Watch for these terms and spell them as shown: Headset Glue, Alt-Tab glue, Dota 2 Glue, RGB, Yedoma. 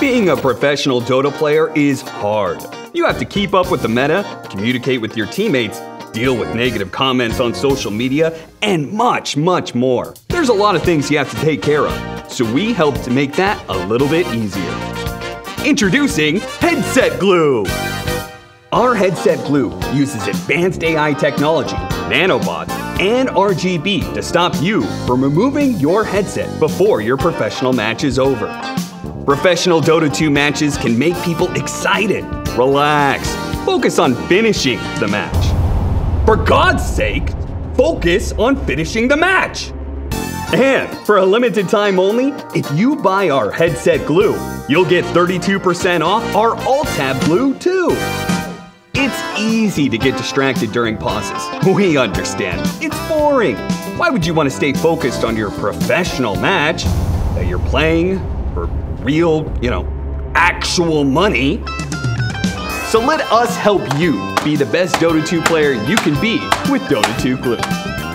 Being a professional Dota player is hard. You have to keep up with the meta, communicate with your teammates, deal with negative comments on social media, and much, much more. There's a lot of things you have to take care of, so we help to make that a little bit easier. Introducing Headset Glue! Our Headset Glue uses advanced AI technology, nanobots, and RGB to stop you from removing your headset before your professional match is over. Professional Dota 2 matches can make people excited, relax, focus on finishing the match. For God's sake, focus on finishing the match! And for a limited time only, if you buy our Headset Glue, you'll get 32% off our Alt-Tab glue too. It's easy to get distracted during pauses. We understand. It's boring. Why would you want to stay focused on your professional match that you're playing for real, actual money? So let us help you be the best Dota 2 player you can be with Dota 2 Glue.